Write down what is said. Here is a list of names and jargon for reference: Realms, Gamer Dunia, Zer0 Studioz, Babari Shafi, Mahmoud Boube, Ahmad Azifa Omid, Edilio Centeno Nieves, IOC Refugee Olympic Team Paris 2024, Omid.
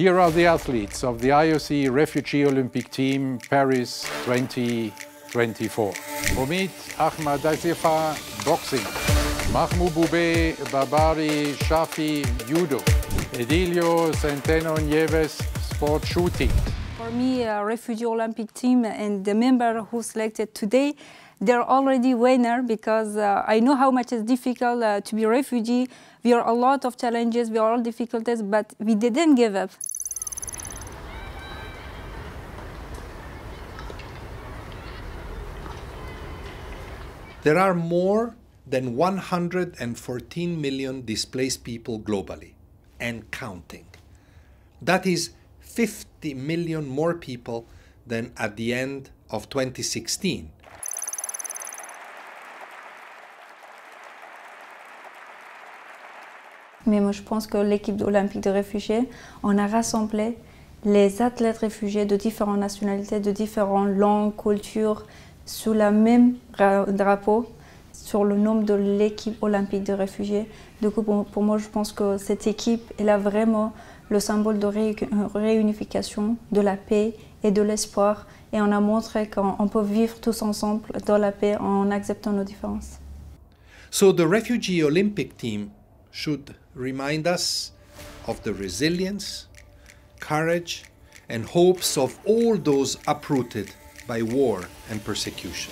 Here are the athletes of the IOC Refugee Olympic Team Paris 2024. Omid, Ahmad Azifa, boxing. Mahmoud Boube, Babari Shafi, judo. Edilio Centeno Nieves, sport shooting. For me, Refugee Olympic Team and the member who selected today, they're already winner because I know how much it's difficult to be a refugee. We are a lot of challenges, we are all difficulties, but we didn't give up. There are more than 114 million displaced people globally, and counting. That is 50 million more people than at the end of 2016. Mais moi, je pense que l'équipe olympique de réfugiés, on a rassemblé les athlètes réfugiés de différentes nationalités, de différentes langues, cultures, sous le même drapeau, sur le nom de l'équipe olympique de réfugiés. Du coup, pour moi, je pense que cette équipe, elle a vraiment le symbole de réunification, de la paix et de l'espoir. Et on a montré qu'on peut vivre tous ensemble dans la paix en acceptant nos différences. So the Refugee Olympic Team should remind us of the resilience, courage, and hopes of all those uprooted by war and persecution.